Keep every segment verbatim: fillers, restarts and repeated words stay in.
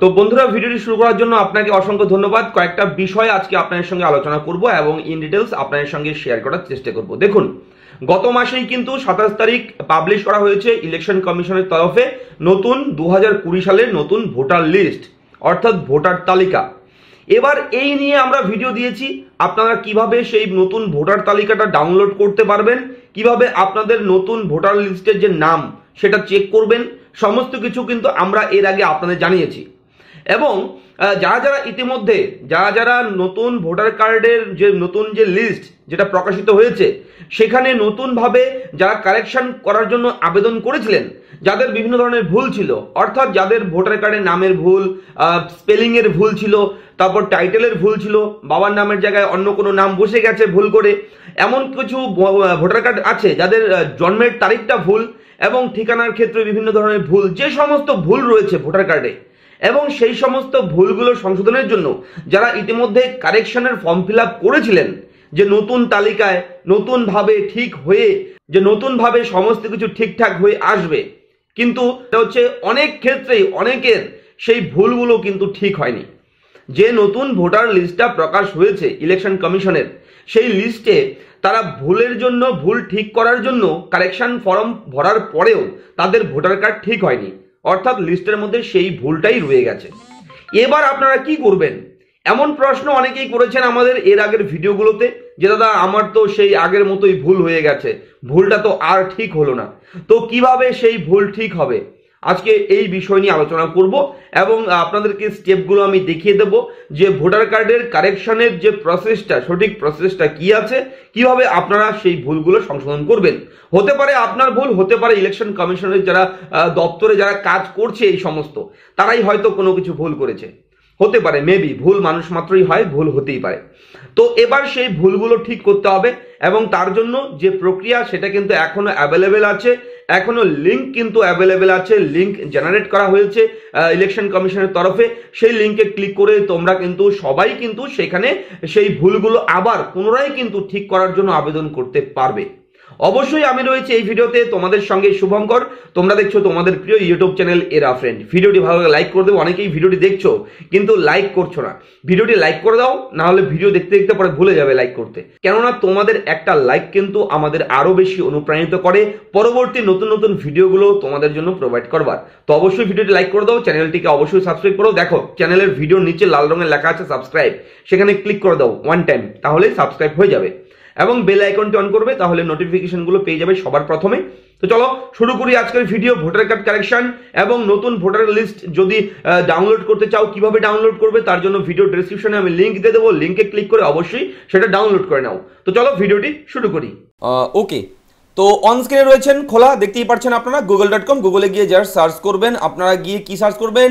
তো বন্ধুরা ভিডিওটি শুরু করার জন্য আপনাকে অসংখ্য ধন্যবাদ। কয়েকটা বিষয় আজকে আপনাদের সঙ্গে আলোচনা করব এবং ইন ডিটেলস আপনাদের সঙ্গে শেয়ার করার চেষ্টা করব। দেখুন, গত মাসেই কিন্তু সাতাশ তারিখ পাবলিশ করা হয়েছে ইলেকশন কমিশনের তরফে নতুন দু হাজার কুড়ি সালের নতুন ভোটার লিস্ট অর্থাৎ ভোটার তালিকা। এবার এই নিয়ে আমরা ভিডিও দিয়েছি, আপনারা কিভাবে সেই নতুন ভোটার তালিকাটা ডাউনলোড করতে পারবেন, কিভাবে আপনাদের নতুন ভোটার লিস্টের যে নাম সেটা চেক করবেন, সমস্ত কিছু কিন্তু আমরা এর আগে আপনাদের জানিয়েছি। এবং যারা যারা ইতিমধ্যে যারা যারা নতুন ভোটার কার্ডের যে নতুন যে লিস্ট যেটা প্রকাশিত হয়েছে সেখানে নতুনভাবে যারা কারেকশন করার জন্য আবেদন করেছিলেন, যাদের বিভিন্ন ধরনের ভুল ছিল, অর্থাৎ যাদের ভোটার কার্ডের নামের ভুল, স্পেলিংয়ের ভুল ছিল, তারপর টাইটেলের ভুল ছিল, বাবার নামের জায়গায় অন্য কোনো নাম বসে গেছে ভুল করে, এমন কিছু ভোটার কার্ড আছে যাদের জন্মের তারিখটা ভুল এবং ঠিকানার ক্ষেত্রে বিভিন্ন ধরনের ভুল, যে সমস্ত ভুল রয়েছে ভোটার কার্ডে, এবং সেই সমস্ত ভুলগুলো সংশোধনের জন্য যারা ইতিমধ্যে কারেকশনের ফর্ম ফিল আপ করেছিলেন, যে নতুন তালিকায় নতুনভাবে ঠিক হয়ে যে নতুনভাবে সমস্ত কিছু ঠিকঠাক হয়ে আসবে, কিন্তু এটা হচ্ছে অনেক ক্ষেত্রেই অনেকের সেই ভুলগুলো কিন্তু ঠিক হয়নি। যে নতুন ভোটার লিস্টটা প্রকাশ হয়েছে ইলেকশন কমিশনের, সেই লিস্টে তারা ভুলের জন্য ভুল ঠিক করার জন্য কারেকশন ফর্ম ভরার পরেও তাদের ভোটার কার্ড ঠিক হয়নি, অর্থাৎ লিস্টের মধ্যে সেই ভুলটাই রয়ে গেছে। এবার আপনারা কি করবেন, এমন প্রশ্ন অনেকেই করেছেন আমাদের এর আগের ভিডিওগুলোতে যে দাদা আমার তো সেই আগের মতোই ভুল হয়ে গেছে, ভুলটা তো আর ঠিক হলো না, তো কিভাবে সেই ভুল ঠিক হবে? আজকে এই বিষয় নিয়ে আলোচনা করব এবং আপনাদেরকে স্টেপগুলো আমি দেখিয়ে দেব যে ভোটার কার্ডের কারেকশনের যে প্রসেসটা, সঠিক প্রসেসটা কি আছে, কিভাবে আপনারা সেই ভুলগুলো সংশোধন করবেন। হতে পারে আপনার ভুল, হতে পারে ইলেকশন কমিশনের যারা দপ্তরে যারা কাজ করছে এই সমস্ত তারাই হয়তো কোনো কিছু ভুল করেছে, হতে পারে, মেবি ভুল মানুষ মাত্রই হয়, ভুল হতেই পারে। তো এবার সেই ভুলগুলো ঠিক করতে হবে এবং তার জন্য যে প্রক্রিয়া সেটা কিন্তু এখনো অ্যাভেলেবেল আছে, এখনো লিঙ্ক কিন্তু অ্যাভেলেবেল আছে, লিঙ্ক জেনারেট করা হয়েছে ইলেকশন কমিশনের তরফে। সেই লিঙ্কে ক্লিক করে তোমরা কিন্তু সবাই কিন্তু সেখানে সেই ভুলগুলো আবার পুনরায় কিন্তু ঠিক করার জন্য আবেদন করতে পারবে। অবশ্যই আমি রয়েছে এই ভিডিওতে তোমাদের সঙ্গে শুভঙ্কর, তোমরা দেখছো তোমাদের প্রিয় ইউটিউব চ্যানেল এরা ফ্রেন্ড। ভিডিওটি ভালো লাগে লাইক করে দেবো, অনেকেই ভিডিওটি দেখছো কিন্তু লাইক করছো না, ভিডিওটি লাইক করে দাও, না হলে ভিডিও দেখতে দেখতে পরে ভুলে যাবে লাইক করতে, কেননা তোমাদের একটা লাইক কিন্তু আমাদের আরো বেশি অনুপ্রাণিত করে পরবর্তী নতুন নতুন ভিডিওগুলো তোমাদের জন্য প্রোভাইড করবার। তো অবশ্যই ভিডিওটি লাইক করে দাও, চ্যানেলটিকে অবশ্যই সাবস্ক্রাইব করো। দেখো চ্যানেলের ভিডিওর নিচে লাল রঙের লেখা আছে সাবস্ক্রাইব, সেখানে ক্লিক করে দাও ওয়ান টাইম, তাহলে সাবস্ক্রাইব হয়ে যাবে এবং বেল আইকনটি অন করবে, তাহলে নোটিফিকেশনগুলো পেয়ে যাবে সবার প্রথমে। তো চলো শুরু করি আজকের ভিডিও। ভোটার কার্ড কালেকশন এবং নতুন ভোটার লিস্ট যদি ডাউনলোড করতে চাও কিভাবে ডাউনলোড করবে, তার জন্য ভিডিও ডেসক্রিপশনে আমি লিঙ্ক দিয়ে দেবো, লিঙ্কে ক্লিক করে অবশ্যই সেটা ডাউনলোড করে নাও। তো চলো ভিডিওটি শুরু করি। ওকে, তো অন স্ক্রিনে রয়েছেন খোলা, দেখতেই পাচ্ছেন আপনারা গুগল ডট কম, গুগলে গিয়ে জাস্ট সার্চ করবেন। আপনারা গিয়ে কি সার্চ করবেন,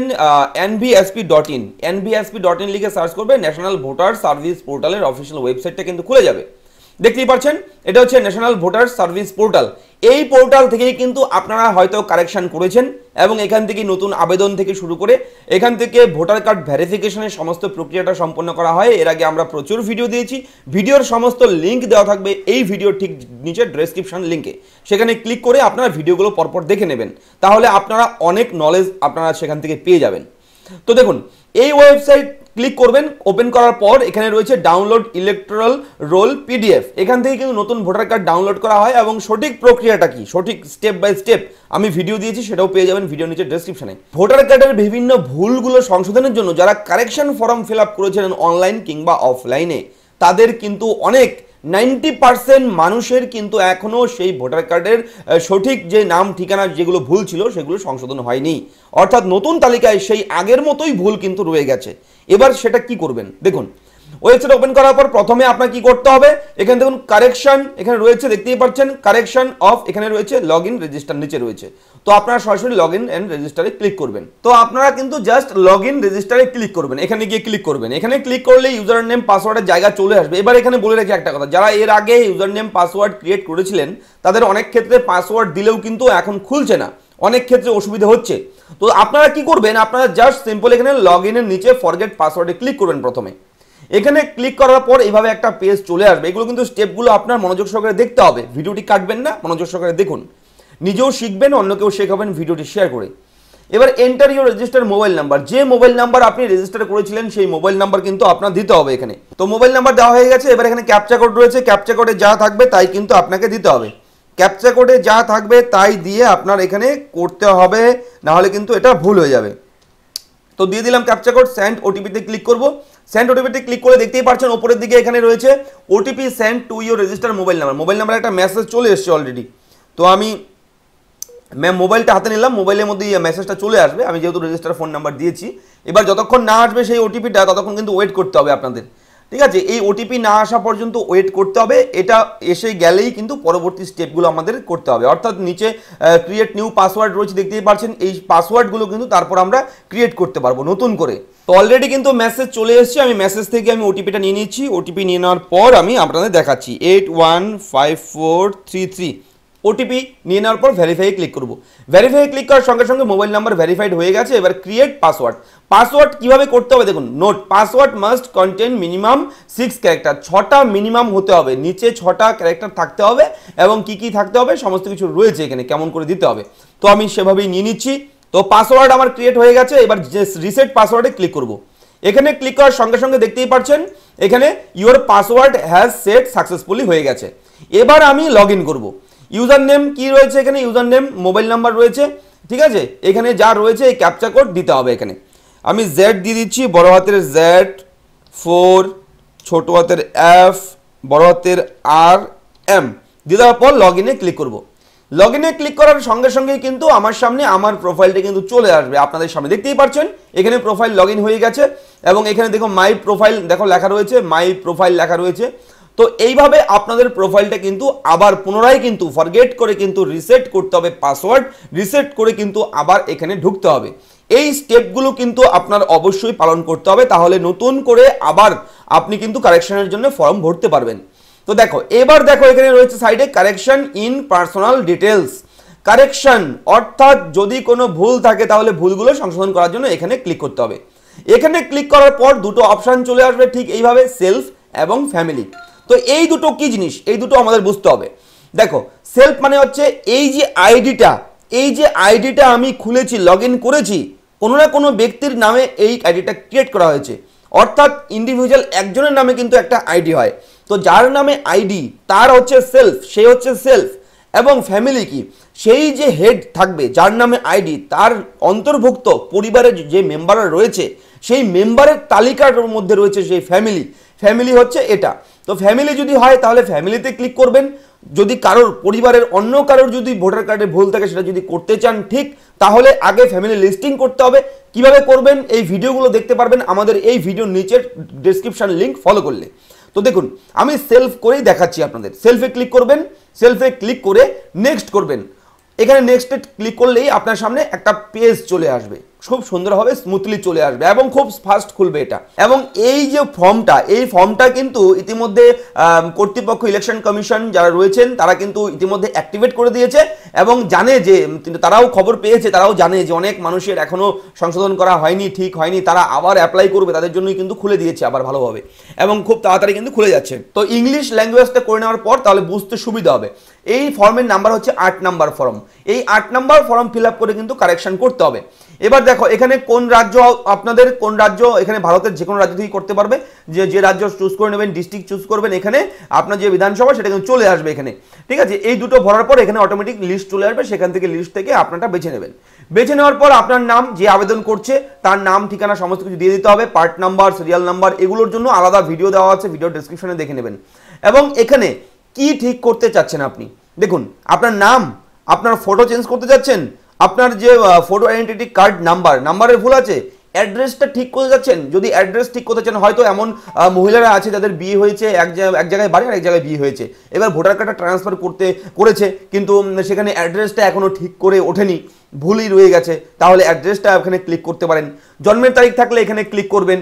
NVSP dot in NVSP dot in লিখে সার্চ করবেন। ন্যাশনাল ভোটার সার্ভিস পোর্টালের অফিসিয়াল ওয়েবসাইটটা কিন্তু খুলে যাবে, দেখতেই পাচ্ছেন এটা হচ্ছে ন্যাশনাল ভোটার সার্ভিস পোর্টাল। এই পোর্টাল থেকেই কিন্তু আপনারা হয়তো কারেকশন করেছেন এবং এখান থেকে নতুন আবেদন থেকে শুরু করে এখান থেকে ভোটার কার্ড ভেরিফিকেশনের সমস্ত প্রক্রিয়াটা সম্পন্ন করা হয়। এর আগে আমরা প্রচুর ভিডিও দিয়েছি, ভিডিওর সমস্ত লিঙ্ক দেওয়া থাকবে এই ভিডিওর ঠিক নিচে ডেসক্রিপশন লিঙ্কে, সেখানে ক্লিক করে আপনারা ভিডিওগুলো পরপর দেখে নেবেন, তাহলে আপনারা অনেক নলেজ আপনারা সেখান থেকে পেয়ে যাবেন। তো দেখুন, এই ওয়েবসাইট ক্লিক করবেন, ওপেন করার পর এখানে রয়েছে ডাউনলোড ইলেকট্রাল রোল পিডিএফ। এখান থেকে কিন্তু নতুন ভোটার কার্ড ডাউনলোড করা হয় এবং সঠিক প্রক্রিয়াটা কি, সঠিক স্টেপ বাই স্টেপ আমি ভিডিও দিয়েছি, সেটাও পেয়ে যাবেন ভিডিও নিচে ডেসক্রিপশনে। ভোটার কার্ডের বিভিন্ন ভুলগুলো সংশোধনের জন্য যারা কারেকশন ফর্ম ফিল আপ করেছিলেন অনলাইন কিংবা অফলাইনে, তাদের কিন্তু অনেক নাইনটি পার্সেন্ট মানুষের কিন্তু এখনও সেই ভোটার কার্ডের সঠিক যে নাম ঠিকানা যেগুলো ভুল ছিল সেগুলো সংশোধন হয়নি, অর্থাৎ নতুন তালিকায় সেই আগের মতোই ভুল কিন্তু রয়ে গেছে। এবার সেটা কি করবেন, দেখুন ওয়েবসাইট ওপেন করার পর প্রথমে আপনার কি করতে হবে, এখানে দেখুন কারেকশন এখানে রয়েছে, দেখতেই পাচ্ছেন কারেকশন অফ, এখানে রয়েছে লগ ইন রেজিস্টার নিচে রয়েছে। তো আপনারা সরাসরি লগ ইন অ্যান্ড রেজিস্টারে ক্লিক করবেন। তো আপনারা কিন্তু জাস্ট লগ ইন রেজিস্টারে ক্লিক করবেন, এখানে গিয়ে ক্লিক করবেন, এখানে ক্লিক করলে ইউজার নেম পাসওয়ার্ডের জায়গা চলে আসবে। এবার এখানে বলে রাখি একটা কথা, যারা এর আগে ইউজার নেম পাসওয়ার্ড ক্রিয়েট করেছিলেন তাদের অনেক ক্ষেত্রে পাসওয়ার্ড দিলেও কিন্তু এখন খুলছে না, অনেক ক্ষেত্রে অসুবিধা হচ্ছে। তো আপনারা কি করবেন, আপনারা জাস্ট সিম্পল এখানে লগ ইনের নিচে ফরগেট পাসওয়ার্ডে ক্লিক করবেন প্রথমে। এখানে ক্লিক করার পর এভাবে একটা পেজ চলে আসবে। এগুলো কিন্তু স্টেপগুলো আপনার মনোযোগ সহকারে দেখতে হবে, ভিডিওটি কাটবেন না, মনোযোগ সহকারে দেখুন, নিজেও শিখবেন, অন্যকেও শেখাবেন, ভিডিওটি শেয়ার করে। এবার enter your registered mobile number, যে মোবাইল নাম্বার আপনি রেজিস্টার করেছিলেন সেই মোবাইল নাম্বার কিন্তু আপনাকে দিতে হবে এখানে। তো মোবাইল নাম্বার দেওয়া হয়ে গেছে, এবার এখানে ক্যাপচা কোড রয়েছে, ক্যাপচা কোডে যা থাকবে তাই কিন্তু আপনাকে দিতে হবে। ক্যাপচা কোডে যা থাকবে তাই দিয়ে আপনার এখানে করতে হবে, না হলে কিন্তু এটা ভুল হয়ে যাবে। তো দিয়ে দিলাম ক্যাপচা কোড, সেন্ড ওটিপিতে ক্লিক করব। সেন্ড ওটিপিতে ক্লিক করে দেখতেই পাচ্ছেন উপরের দিকে এখানে রয়েছে OTP send to your register mobile number. Mobile number একটা মেসেজ চলে এসেছে অলরেডি। তো আমি ম্যাম মোবাইলটা হাতে নিলাম, মোবাইলের মধ্যে মেসেজটা চলে আসবে। আমি যেহেতু রেজিস্টার ফোন নাম্বার দিয়েছি, এবার যতক্ষণ না আসবে সেই ওটিপিটা ততক্ষণ কিন্তু ওয়েট করতে হবে আপনাদের, ঠিক আছে? এই ওটিপি না আসা পর্যন্ত ওয়েট করতে হবে। এটা এসে গেলেই কিন্তু পরবর্তী স্টেপগুলো আমাদের করতে হবে, অর্থাৎ নিচে ক্রিয়েট নিউ পাসওয়ার্ড রয়েছে দেখতেই পাচ্ছেন। এই পাসওয়ার্ডগুলো কিন্তু তারপর আমরা ক্রিয়েট করতে পারবো নতুন করে। তো অলরেডি কিন্তু মেসেজ চলে এসেছে, আমি মেসেজ থেকে আমি ওটিপিটা নিয়ে নিচ্ছি। ওটিপি নিয়ে নেওয়ার পর আমি আপনাদের দেখাচ্ছি eight one five four three three. OTP নিয়ে নেওয়ার পর ভেরিফাই ক্লিক করব। ভেরিফাই ক্লিক করার সঙ্গে সঙ্গে মোবাইল নাম্বার ভেরিফাইড হয়ে গেছে। এবার ক্রিয়েট পাসওয়ার্ড, পাসওয়ার্ড কিভাবে করতে হবে দেখুন। Note, password must contain minimum six character, ছটা মিনিমাম হতে হবে, নিচে ছটা ক্যারেক্টার থাকতে হবে এবং কি কি থাকতে হবে সমস্ত কিছু রয়েছে এখানে, কেমন করে দিতে হবে। তো আমি সেভাবেই নিয়ে নিচ্ছি। তো পাসওয়ার্ড আমার ক্রিয়েট হয়ে গেছে, এবার রিসেট পাসওয়ার্ডে ক্লিক করব। এখানে ক্লিক করার সঙ্গে সঙ্গে দেখতেই পাচ্ছেন এখানে your password has set successfully হয়ে গেছে। এবার আমি লগ ইন করবো। ইউজার নেম কী রয়েছে এখানে, ইউজার নেম মোবাইল নাম্বার রয়েছে, ঠিক আছে? এখানে যা রয়েছে এই ক্যাপচা কোড দিতে হবে। এখানে আমি জেড দিয়ে দিচ্ছি, বড় হাতের জেড, ফোর ছোটো হাতের এফ, বড় হাতের আর এম দিয়ে দেওয়ার পর লগ ইনে ক্লিক করবো। লগ ইনে ক্লিক করার সঙ্গে সঙ্গেই কিন্তু আমার সামনে আমার প্রোফাইলটা কিন্তু চলে আসবে। আপনাদের সামনে দেখতেই পাচ্ছেন এখানে প্রোফাইল লগ ইন হয়ে গেছে এবং এখানে দেখো মাই প্রোফাইল দেখো লেখা রয়েছে, মাই প্রোফাইল লেখা রয়েছে। তো এইভাবে আপনাদের প্রোফাইলটা কিন্তু আবার পুনরায় কিন্তু ফরগেট করে কিন্তু রিসেট করতে হবে, পাসওয়ার্ড রিসেট করে কিন্তু আবার এখানে ঢুকতে হবে। এই স্টেপগুলো কিন্তু আপনার অবশ্যই পালন করতে হবে, তাহলে নতুন করে আবার আপনি কিন্তু কারেকশানের জন্য ফর্ম ভরতে পারবেন। তো দেখো এবার দেখো এখানে রয়েছে সাইডে correction in personal details, correction অর্থাৎ যদি কোনো ভুল থাকে তাহলে ভুলগুলো সংশোধন করার জন্য এখানে ক্লিক করতে হবে। এখানে ক্লিক করার পর দুটো অপশান চলে আসবে ঠিক এইভাবে, সেলফ এবং ফ্যামিলি। তো এই দুটো কি জিনিস এই দুটো আমাদের বুঝতে হবে। দেখো সেলফ মানে হচ্ছে এই যে আইডিটা, এই যে আইডিটা আমি খুলেছি লগ ইন করেছি, কোনো না কোনো ব্যক্তির নামে এই আইডিটা ক্রিয়েট করা হয়েছে, অর্থাৎ ইন্ডিভিজুয়াল একজনের নামে কিন্তু একটা আইডি হয়। তো যার নামে আইডি তার হচ্ছে সেলফ, সে হচ্ছে সেলফ। এবং ফ্যামিলি কি, সেই যে হেড থাকবে যার নামে আইডি তার অন্তর্ভুক্ত পরিবারের যে মেম্বাররা রয়েছে সেই মেম্বারের তালিকার মধ্যে রয়েছে সেই ফ্যামিলি, ফ্যামিলি হচ্ছে এটা। তো ফ্যামিলি যদি হয় তাহলে ফ্যামিলিতে ক্লিক করবেন। যদি কারোর পরিবারের অন্য কারোর যদি ভোটার কার্ডে ভুল থাকে সেটা যদি করতে চান ঠিক, তাহলে আগে ফ্যামিলি লিস্টিং করতে হবে। কিভাবে করবেন এই ভিডিওগুলো দেখতে পারবেন আমাদের এই ভিডিওর নিচের ডেসক্রিপশন লিঙ্ক ফলো করলে। তো দেখুন আমি সেলফ করেই দেখাচ্ছি আপনাদের। সেলফে ক্লিক করবেন, সেলফে ক্লিক করে নেক্সট করবেন। এখানে নেক্সটে ক্লিক করলেই আপনার সামনে একটা পেজ চলে আসবে, খুব সুন্দরভাবে স্মুথলি চলে আসবে এবং খুব ফাস্ট খুলবে এটা। এবং এই যে ফর্মটা, এই ফর্মটা কিন্তু ইতিমধ্যে কর্তৃপক্ষ ইলেকশন কমিশন যারা রয়েছেন তারা কিন্তু ইতিমধ্যে অ্যাক্টিভেট করে দিয়েছে এবং জানে যে, তারাও খবর পেয়েছে, তারাও জানে যে অনেক মানুষের এখনও সংশোধন করা হয়নি, ঠিক হয়নি, তারা আবার অ্যাপ্লাই করবে, তাদের জন্যই কিন্তু খুলে দিয়েছে আবার ভালোভাবে এবং খুব তাড়াতাড়ি কিন্তু খুলে যাচ্ছে। তো ইংলিশ ল্যাঙ্গুয়েজটা করে নেওয়ার পর তাহলে বুঝতে সুবিধা হবে। এই ফর্মের নাম্বার হচ্ছে আট নাম্বার ফর্ম। এই আট নাম্বার ফর্ম ফিল আপ করে কিন্তু কারেকশান করতে হবে। এবার দেখো এখানে কোন রাজ্য আপনাদের, কোন রাজ্য এখানে ভারতের যে কোনো রাজ্য থেকে করতে পারবে, যে যে রাজ্য চুজ করে নেবেন, ডিস্ট্রিক্ট চুজ করবেন, এখানে আপনার যে বিধানসভা সেটা কিন্তু চলে আসবে এখানে, ঠিক আছে? এই দুটো ভরার পর এখানে অটোমেটিক লিস্ট চলে আসবে, সেখান থেকে লিস্ট থেকে আপনারটা বেছে নেবেন। বেছে নেওয়ার পর আপনার নাম, যে আবেদন করছে তার নাম, ঠিকানা সমস্ত কিছু দিয়ে দিতে হবে। পার্ট নাম্বার, সিরিয়াল নাম্বার এগুলোর জন্য আলাদা ভিডিও দেওয়া আছে, ভিডিও ডেসক্রিপশনে দেখে নেবেন। এবং এখানে কি ঠিক করতে চাচ্ছেন আপনি দেখুন, আপনার নাম, আপনার ফটো চেঞ্জ করতে চাচ্ছেন, আপনার যে ফটো আইডেন্টিটি কার্ড নাম্বার, নাম্বারের ভুল আছে, অ্যাড্রেসটা ঠিক করতে যাচ্ছেন। যদি অ্যাড্রেস ঠিক করতে চান, হয়তো এমন মহিলারা আছে যাদের বিয়ে হয়েছে, এক এক জায়গায় বাড়ি আর এক জায়গায় বিয়ে হয়েছে, এবার ভোটার কার্ডটা ট্রান্সফার করতে করেছে কিন্তু সেখানে অ্যাড্রেসটা এখনও ঠিক করে ওঠেনি, ভুলই রয়ে গেছে, তাহলে অ্যাড্রেসটা এখানে ক্লিক করতে পারেন। জন্মের তারিখ থাকলে এখানে ক্লিক করবেন,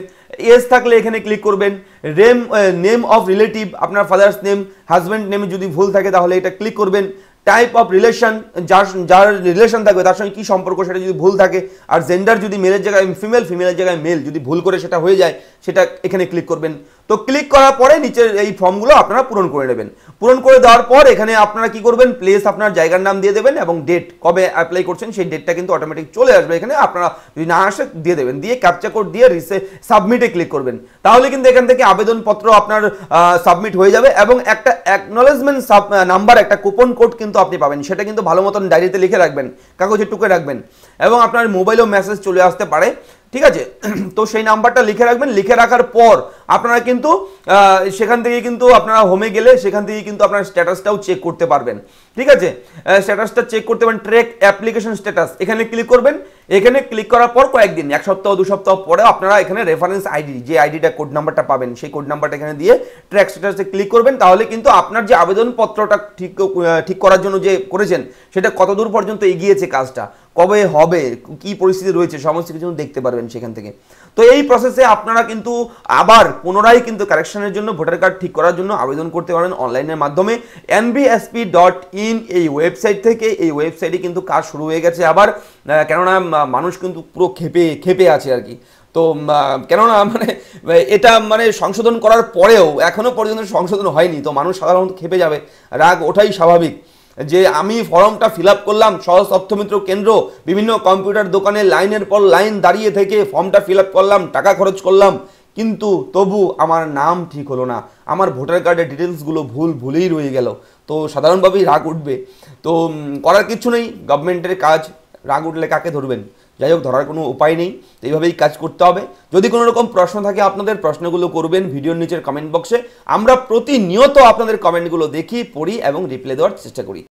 এজ থাকলে এখানে ক্লিক করবেন। রেম নেম অফ রিলেটিভ, আপনার ফাদার্স নেম, হাজব্যান্ড নেমে যদি ভুল থাকে তাহলে এটা ক্লিক করবেন। टाइप अफ रिलेशन जार जार रिलेशन थाकबे तार संगे कि सम्पर्क सेटा जोदि भूल थाके आर जेंडार जोदि मेलेर जायगाय फिमेल फिमेलेर जायगाय मेल जोदि भूल करे सेटा हये जाय सेटा एखाने क्लिक करबेन। तो क्लिक करार परे नीचेर एई फर्मगुलो आपनारा पूरण करे नेबेन। पूरण करे देওয়ার पर एखाने आपनारा कि करबेन प्लेस आपनार जायगार नाम दिये देबेन एबं डेट कबे अप्लाई करछेन सेई डेटटा किन्तु अटोमेटिक चले आसबे। एखाने आपनारा जोदि ना आसे दिये देबेन दिये कैपचा कोड दिये सबमिटे क्लिक करबेन ताहले किन्तु एखान थेके आवेदनपत्र आपनार सबमिट हये जाबे एबं एकटा एक्नॉलेजमेंट नम्बर एकटा कूपन कोड किन्तु আপনি পাবেন। সেটা কিন্তু ভালো মতন ডায়েরিতে লিখে রাখবেন, কাগজে টুকে রাখবেন এবং আপনার মোবাইলেও মেসেজ চলে আসতে পারে, ঠিক আছে? তো সেই নাম্বারটা লিখে রাখবেন। লিখে রাখার পর আপনারা কিন্তু সেখান থেকে কিন্তু আপনারা হোমে গেলে সেখান থেকে কিন্তু আপনার স্ট্যাটাসটাও চেক করতে পারবেন, ঠিক আছে? স্ট্যাটাসটা চেক করতে পারেন, ট্র্যাক অ্যাপ্লিকেশন স্ট্যাটাস এখানে ক্লিক করবেন। এখানে ক্লিক করার পর কয়েকদিন এক সপ্তাহ দু সপ্তাহ পরে আপনারা এখানে রেফারেন্স আইডি যে আইডিটা কোড নাম্বারটা পাবেন সেই কোড নাম্বারটা এখানে দিয়ে ট্র্যাক স্ট্যাটাসে ক্লিক করবেন। তাহলে কিন্তু আপনার যে আবেদনপত্রটা ঠিক ঠিক করার জন্য যে করেছেন সেটা কতদূর পর্যন্ত এগিয়েছে, কাজটা কবে হবে, কি পরিস্থিতি রয়েছে, সমস্ত কিছু দেখতে পারবেন সেখান থেকে। তো এই প্রসেসে আপনারা কিন্তু আবার পুনরায় কিন্তু কারেকশনের জন্য ভোটার কার্ড ঠিক করার জন্য আবেদন করতে পারেন অনলাইনের মাধ্যমে N V S P dot in এই ওয়েবসাইট থেকে। এই ওয়েবসাইটে কিন্তু কাজ শুরু হয়ে গেছে আবার, কেননা মানুষ কিন্তু পুরো খেপে খেপে আছে আর কি। তো কেননা মানে এটা মানে সংশোধন করার পরেও এখনও পর্যন্ত সংশোধন হয়নি, তো মানুষ সাধারণত খেপে যাবে, রাগ ওঠাই স্বাভাবিক। যে আমি ফর্মটা ফিল আপ করলাম সহজ অর্থমিত্র কেন্দ্র বিভিন্ন কম্পিউটার দোকানে লাইনের পর লাইন দাঁড়িয়ে থেকে ফর্মটা ফিল আপ করলাম, টাকা খরচ করলাম, কিন্তু তবু আমার নাম ঠিক হলো না, আমার ভোটার কার্ডের ডিটেলসগুলো ভুল ভুলেই রয়ে গেল। তো সাধারণভাবেই রাগ উঠবে, তো করার কিছু নেই, গভর্নমেন্টের কাজ। রাগ উঠলে কাকে ধরবেন? যাই হোক, ধরার কোনো উপায় নেই, তো এইভাবেই কাজ করতে হবে। যদি কোনো রকম প্রশ্ন থাকে আপনাদের প্রশ্নগুলো করবেন ভিডিওর নিচের কমেন্ট বক্সে, আমরা প্রতিনিয়ত আপনাদের কমেন্টগুলো দেখি, পড়ি এবং রিপ্লাই দেওয়ার চেষ্টা করি।